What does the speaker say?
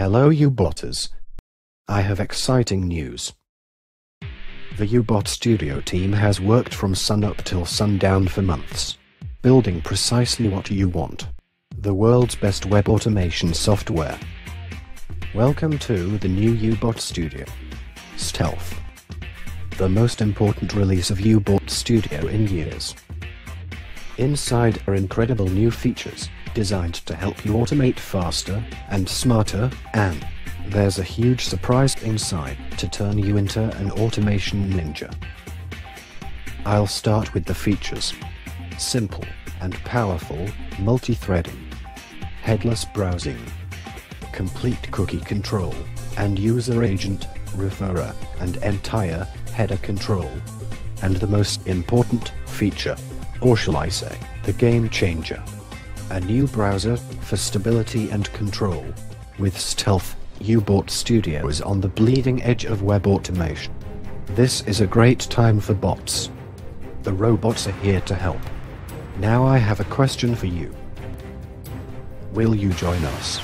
Hello UBotters. I have exciting news. The UBot Studio team has worked from sunup till sundown for months, building precisely what you want. The world's best web automation software. Welcome to the new UBot Studio Stealth. The most important release of UBot Studio in years. Inside are incredible new features, designed to help you automate faster and smarter, and there's a huge surprise inside to turn you into an automation ninja. I'll start with the features. Simple and powerful multi-threading, headless browsing, complete cookie control, and user agent, referrer, and entire header control. And the most important feature, or shall I say, the game changer. A new browser for stability and control. With Stealth, UBot Studio is on the bleeding edge of web automation. This is a great time for bots. The robots are here to help. Now I have a question for you. Will you join us?